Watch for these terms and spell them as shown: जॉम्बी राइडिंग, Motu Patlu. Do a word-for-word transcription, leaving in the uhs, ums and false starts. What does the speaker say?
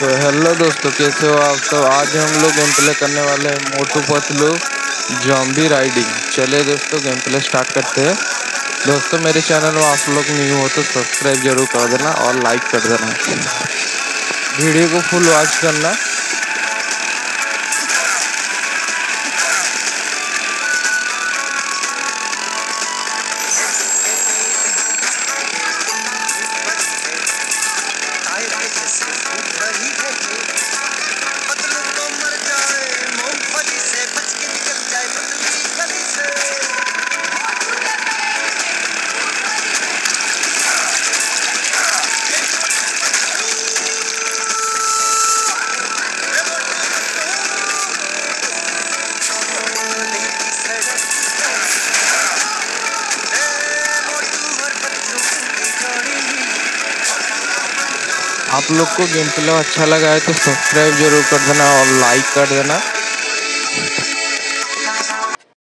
तो हेलो दोस्तों, कैसे हो आप सब। आज हम लोग गेम प्ले करने वाले हैं मोटू पतलू जॉम्बी राइडिंग। चलिए दोस्तों, गेम प्ले स्टार्ट करते हैं। दोस्तों, मेरे चैनल में आप लोग न्यू हो तो सब्सक्राइब जरूर कर देना और लाइक कर देना। वीडियो को फुल वॉच करना। आप लोग को गेम प्ले अच्छा लगा है तो सब्सक्राइब जरूर कर देना और लाइक कर देना।